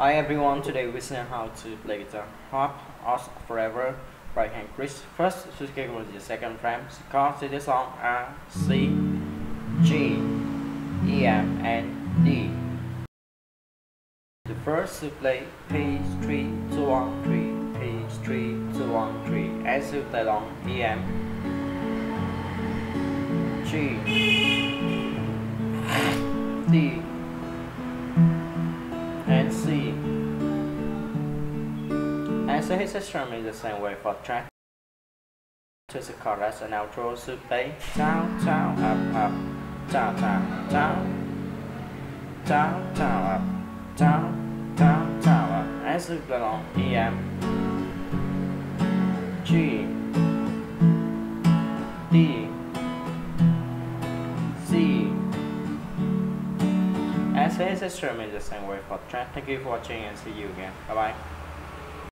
Hi everyone, today we see how to play guitar Hop Us Forever by Henrik. First, switch key to the second frame, chord to the song are C, G, E, and D. The first to play P3, 2, 1, 3, P3, 2, 1, 3, as you play along E, G, D, and C. And so his instrument is the same way for track. To the chorus and outro, so play down, down, up, up, down, down, down, down, down, up, down, down, down, up. And so play along E, G, D, C. As his instrument is the same way for track. Thank you for watching and see you again. Bye bye.